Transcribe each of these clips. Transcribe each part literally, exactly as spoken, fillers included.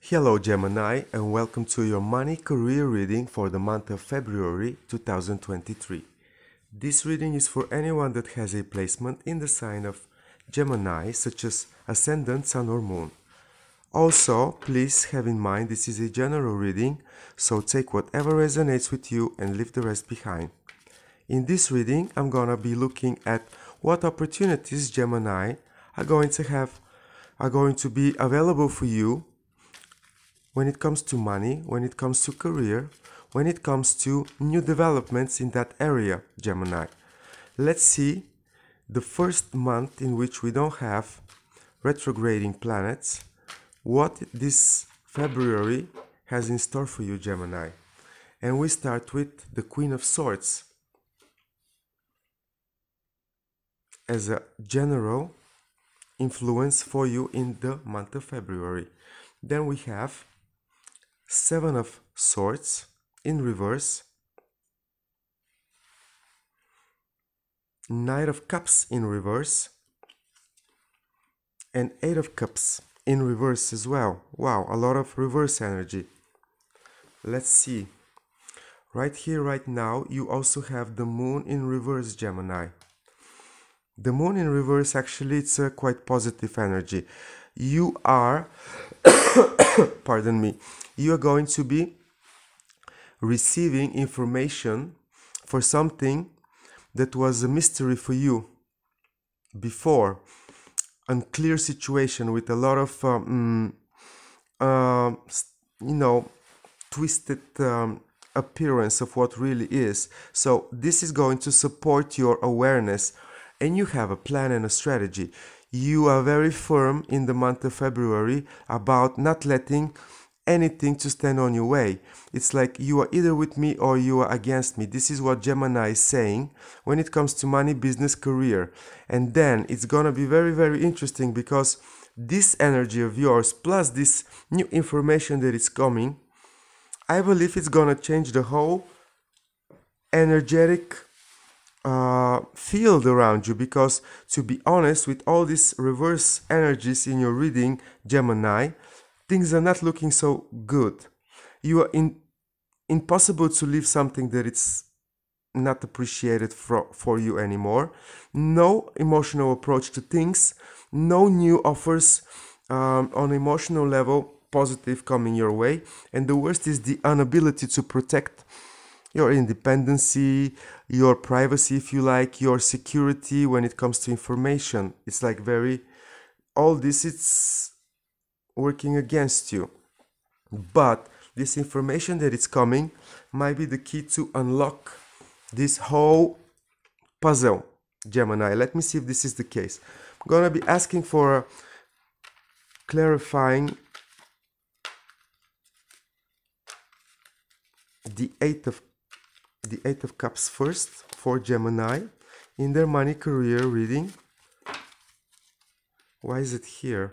Hello Gemini, and welcome to your money career reading for the month of February two thousand twenty-three. This reading is for anyone that has a placement in the sign of Gemini, such as Ascendant, Sun or Moon. Also, please have in mind this is a general reading, so take whatever resonates with you and leave the rest behind. In this reading, I'm gonna be looking at what opportunities Gemini are going to have, are going to be available for you when it comes to money, when it comes to career, when it comes to new developments in that area, Gemini. Let's see the first month in which we don't have retrograding planets, what this February has in store for you, Gemini. And we start with the Queen of Swords as a general influence for you in the month of February. Then we have Seven of Swords in reverse, Knight of Cups in reverse, and Eight of Cups in reverse as well. Wow, a lot of reverse energy. Let's see. Right here, right now, you also have the Moon in reverse, Gemini. The Moon in reverse, actually, it's a quite positive energy. You are, pardon me, you are going to be receiving information for something that was a mystery for you before, unclear situation with a lot of, um, uh, you know, twisted um, appearance of what really is. So this is going to support your awareness, and you have a plan and a strategy. You are very firm in the month of February about not letting anything to stand on your way. It's like you are either with me or you are against me. This is what Gemini is saying when it comes to money, business, career. And then it's gonna be very, very interesting, because this energy of yours plus this new information that is coming, I believe it's gonna change the whole energetic Uh, field around you. Because to be honest, with all these reverse energies in your reading, Gemini, things are not looking so good. You are in impossible to leave something that it's not appreciated for, for you anymore. No emotional approach to things, no new offers um, on emotional level, positive, coming your way. And the worst is the inability to protect your independency, your privacy, if you like, your security when it comes to information. It's like very, all this, it's working against you. But this information that is coming might be the key to unlock this whole puzzle, Gemini. Let me see if this is the case. I'm gonna be asking for a clarifying the Eight of the Eight of Cups first for Gemini in their money career reading. Why is it here?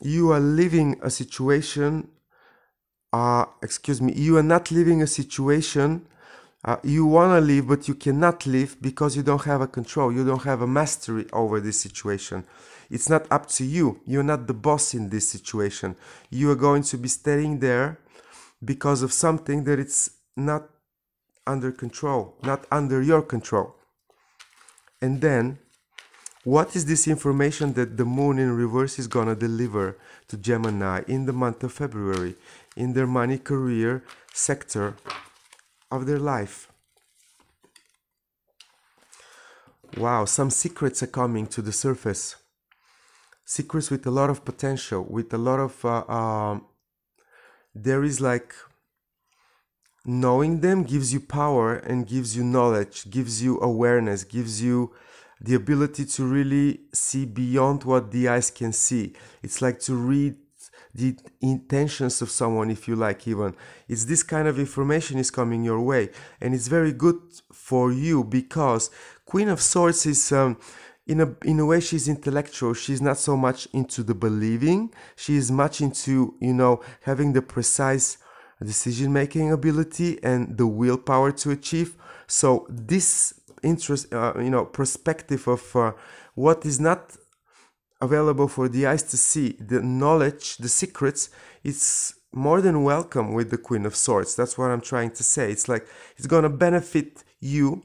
You are leaving a situation, uh, excuse me, you are not leaving a situation uh, you want to leave, but you cannot leave because you don't have a control, you don't have a mastery over this situation. It's not up to you, you're not the boss in this situation. You are going to be staying there because of something that it's not under control, not under your control. And then, what is this information that the Moon in reverse is gonna deliver to Gemini in the month of February, in their money career sector of their life? Wow, some secrets are coming to the surface. Secrets with a lot of potential, with a lot of uh, um, there is like knowing them gives you power and gives you knowledge, gives you awareness, gives you the ability to really see beyond what the eyes can see. It's like to read the intentions of someone, if you like, even. It's this kind of information is coming your way, and it's very good for you because Queen of Swords is um, in a, in a way, she's intellectual. She's not so much into the believing. She is much into, you know, having the precise decision-making ability and the willpower to achieve. So this interest, uh, you know, perspective of uh, what is not available for the eyes to see, the knowledge, the secrets, it's more than welcome with the Queen of Swords. That's what I'm trying to say. It's like it's gonna benefit you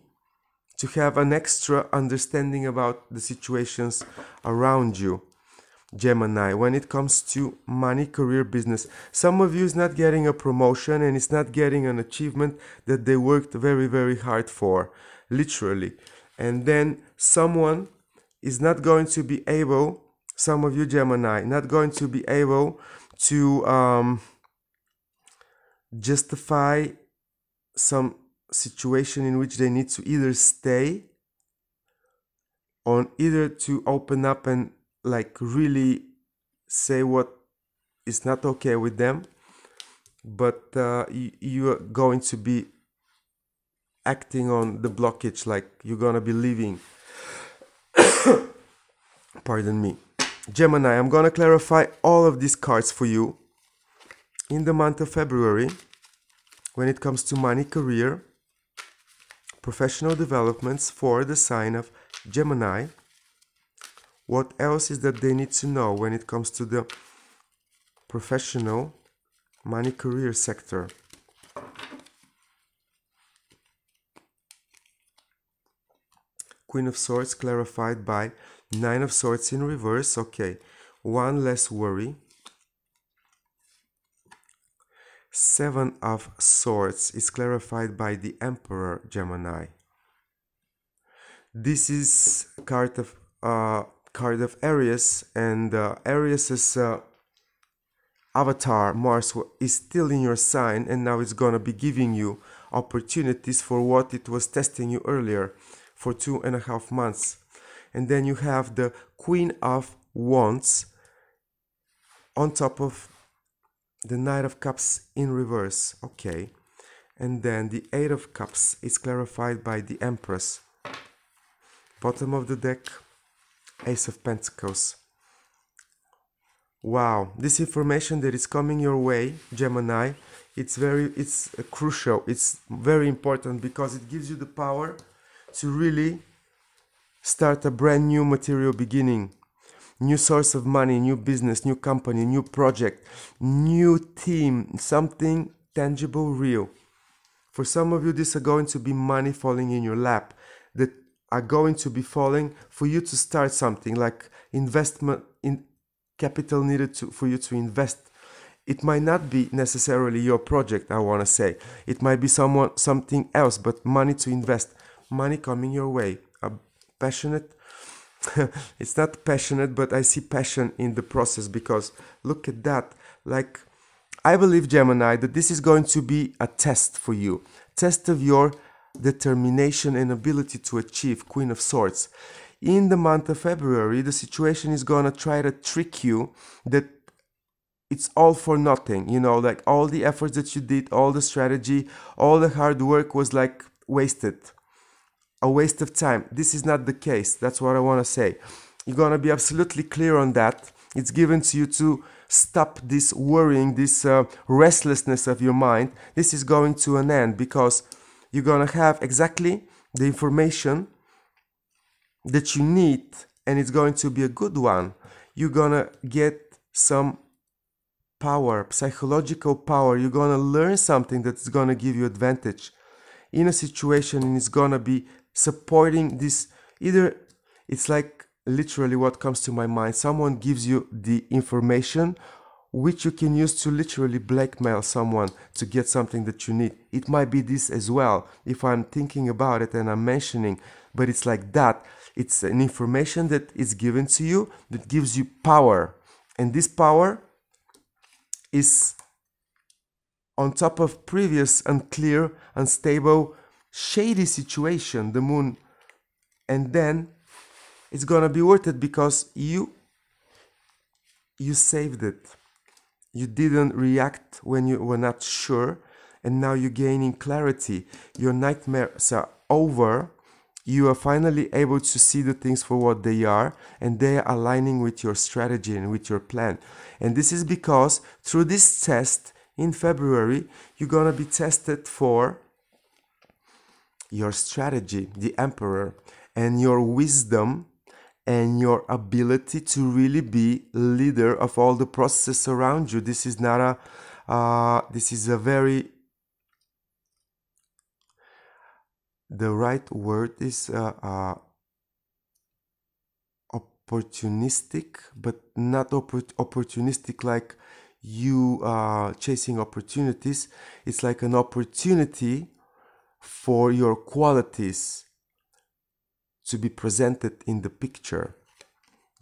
to have an extra understanding about the situations around you, Gemini. When it comes to money, career, business, some of you is not getting a promotion and it's not getting an achievement that they worked very, very hard for, literally. And then someone is not going to be able, some of you Gemini, not going to be able to um, justify some situation in which they need to either stay or either to open up and like really say what is not okay with them, but uh, you, you are going to be acting on the blockage, like you're gonna be leaving. Pardon me. Gemini, I'm gonna clarify all of these cards for you in the month of February when it comes to money, career, professional developments for the sign of Gemini. What else is that they need to know when it comes to the professional money career sector? Queen of Swords clarified by Nine of Swords in reverse. Okay, one less worry. Seven of Swords is clarified by the Emperor, Gemini. This is card of uh, card of Aries, and uh, Aries's uh, avatar Mars is still in your sign, and now it's gonna be giving you opportunities for what it was testing you earlier for two and a half months. And then you have the Queen of Wands on top of the Knight of Cups in reverse. Okay, and then the Eight of Cups is clarified by the Empress. Bottom of the deck, Ace of Pentacles. Wow, this information that is coming your way, Gemini, it's very, it's crucial, it's very important, because it gives you the power to really start a brand new material beginning, new source of money, new business, new company, new project, new team, something tangible, real. For some of you, these are going to be money falling in your lap, that are going to be falling for you to start something, like investment in capital needed to, for you to invest. It might not be necessarily your project, I want to say. It might be someone, something else, but money to invest, money coming your way. A passionate it's not passionate, but I see passion in the process, because look at that. Like, I believe, Gemini, that this is going to be a test for you, test of your determination and ability to achieve. Queen of Swords, in the month of February, the situation is gonna try to trick you that it's all for nothing, you know, like all the efforts that you did, all the strategy, all the hard work was like wasted, a waste of time. This is not the case. That's what I want to say. You're going to be absolutely clear on that. It's given to you to stop this worrying, this uh, restlessness of your mind. This is going to an end, because you're going to have exactly the information that you need, and it's going to be a good one. You're going to get some power, psychological power. You're going to learn something that's going to give you advantage in a situation, and it's going to be supporting this. Either it's like literally what comes to my mind, someone gives you the information which you can use to literally blackmail someone to get something that you need. It might be this as well, if I'm thinking about it and I'm mentioning, but it's like that. It's an information that is given to you that gives you power, and this power is on top of previous unclear, unstable, shady situation, the moon. And then it's gonna be worth it, because you you saved it. You didn't react when you were not sure, and now you're gaining clarity. Your nightmares are over. You are finally able to see the things for what they are, and they are aligning with your strategy and with your plan. And this is because through this test in February, you're gonna be tested for your strategy, the Emperor, and your wisdom, and your ability to really be leader of all the processes around you. This is not a, uh, this is a very, the right word is uh, uh, opportunistic, but not oppor- opportunistic like you uh, chasing opportunities. It's like an opportunity for your qualities to be presented in the picture.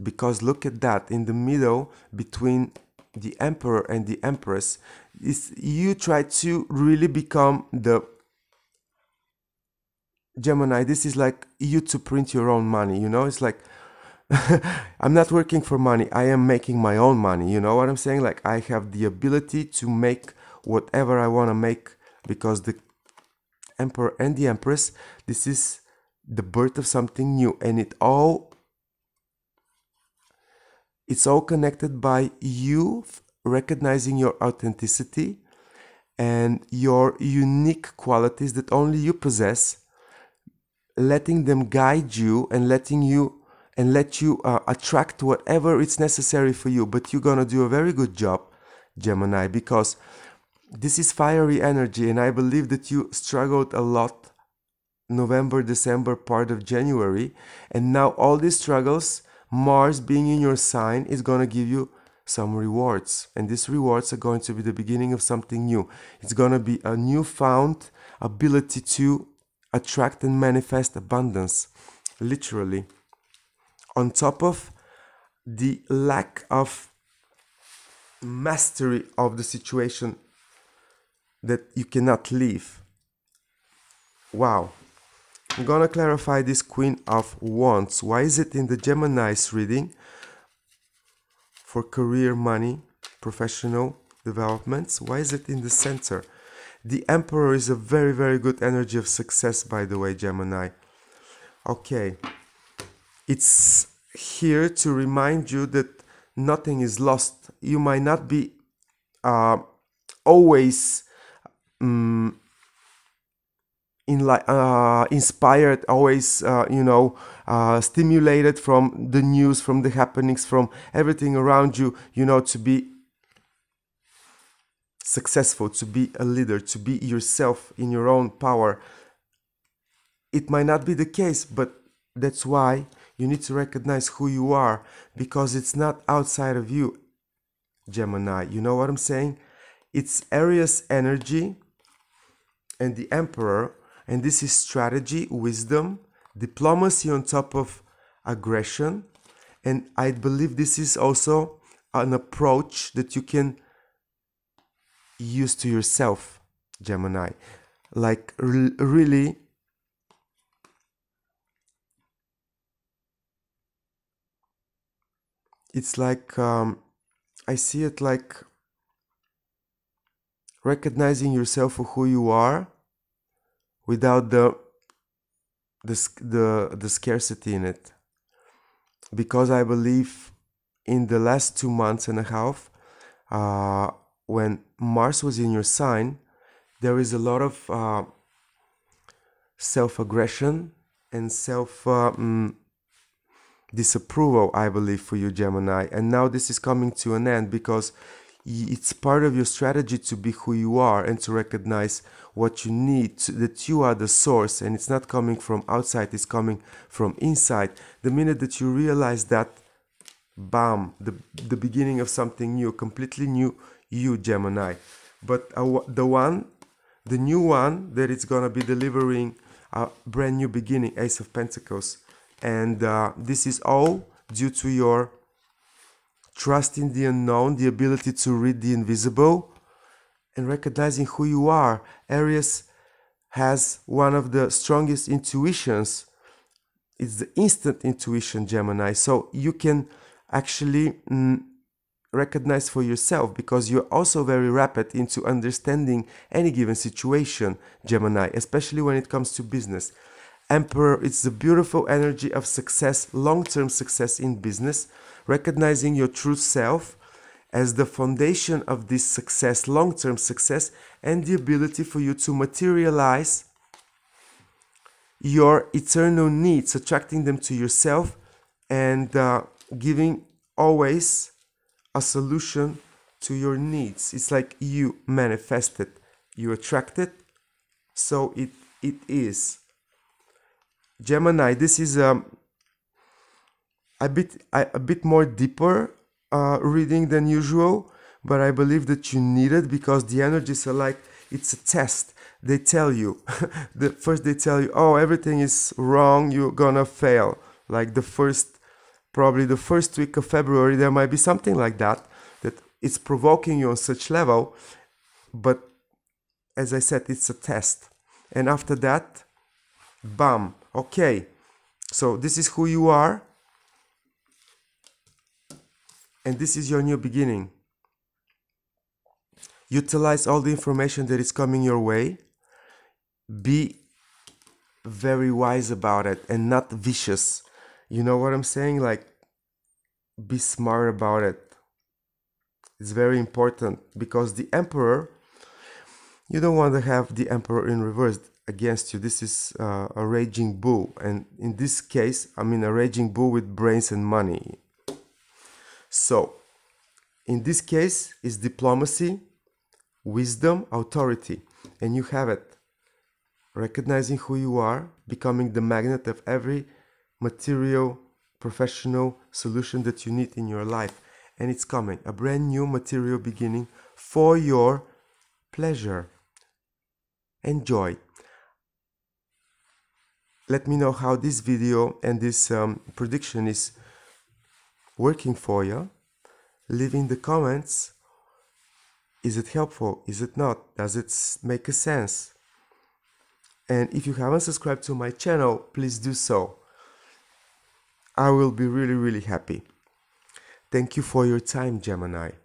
Because look at that, in the middle between the emperor and the empress, is you try to really become the Gemini. This is like you to print your own money, you know. It's like I'm not working for money, I am making my own money, you know what I'm saying? Like I have the ability to make whatever I want to make, because the emperor and the empress, this is the birth of something new, and it all it's all connected by you recognizing your authenticity and your unique qualities that only you possess, letting them guide you and letting you and let you uh, attract whatever it's necessary for you. But you're gonna do a very good job, Gemini, because this is fiery energy, and I believe that you struggled a lot November, December, part of January, and now all these struggles, Mars being in your sign, is gonna give you some rewards, and these rewards are going to be the beginning of something new. It's gonna be a newfound ability to attract and manifest abundance, literally, on top of the lack of mastery of the situation that you cannot leave. Wow. I'm gonna clarify this Queen of Wands. Why is it in the Gemini's reading for career, money, professional developments? Why is it in the center? The Emperor is a very, very good energy of success, by the way, Gemini. Okay. It's here to remind you that nothing is lost. You might not be uh, always um, in uh, inspired, always, uh, you know, uh, stimulated from the news, from the happenings, from everything around you, you know, to be successful, to be a leader, to be yourself in your own power. It might not be the case, but that's why you need to recognize who you are, because it's not outside of you, Gemini. You know what I'm saying? It's Aries energy and the Emperor, and this is strategy, wisdom, diplomacy on top of aggression, and I believe this is also an approach that you can use to yourself, Gemini. Like re really it's like um, I see it like recognizing yourself for who you are without the the the, the scarcity in it, because I believe in the last two months and a half uh, when Mars was in your sign, there is a lot of uh, self-aggression and self uh, mm, disapproval, I believe, for you, Gemini. And now this is coming to an end, because it's part of your strategy to be who you are and to recognize what you need, that you are the source, and it's not coming from outside, it's coming from inside. The minute that you realize that, bam, the, the beginning of something new, completely new you, Gemini. But uh, the one, the new one that it's gonna be delivering a brand new beginning, Ace of Pentacles. And uh, this is all due to your trust in the unknown, the ability to read the invisible, and recognizing who you are. Aries has one of the strongest intuitions. It's the instant intuition, Gemini. So you can actually mm, recognize for yourself, because you're also very rapid into understanding any given situation, Gemini, especially when it comes to business. Emperor, it's the beautiful energy of success, long-term success in business, recognizing your true self as the foundation of this success, long-term success, and the ability for you to materialize your eternal needs, attracting them to yourself and uh, giving always a solution to your needs. It's like you manifest it, you attract it, so it it is. Gemini, this is um, a bit a, a bit more deeper uh, reading than usual, but I believe that you need it because the energies are like, it's a test. They tell you, the first they tell you, oh, everything is wrong, you're gonna fail. Like the first, probably the first week of February, there might be something like that, that it's provoking you on such level. But as I said, it's a test. And after that, bam, okay. So this is who you are. And this is your new beginning. Utilize all the information that is coming your way. Be very wise about it and not vicious. You know what I'm saying? Like, be smart about it. It's very important because the Emperor, you don't want to have the Emperor in reverse against you. This is uh, a raging bull. And in this case, I mean a raging bull with brains and money. So, in this case, it's diplomacy, wisdom, authority. And you have it. Recognizing who you are, becoming the magnet of every material, professional solution that you need in your life. And it's coming. A brand new material beginning for your pleasure. Enjoy. Let me know how this video and this um, prediction is working for you. Leave in the comments. Is it helpful? Is it not? Does it make a sense? And if you haven't subscribed to my channel, please do so. I will be really, really happy. Thank you for your time, Gemini.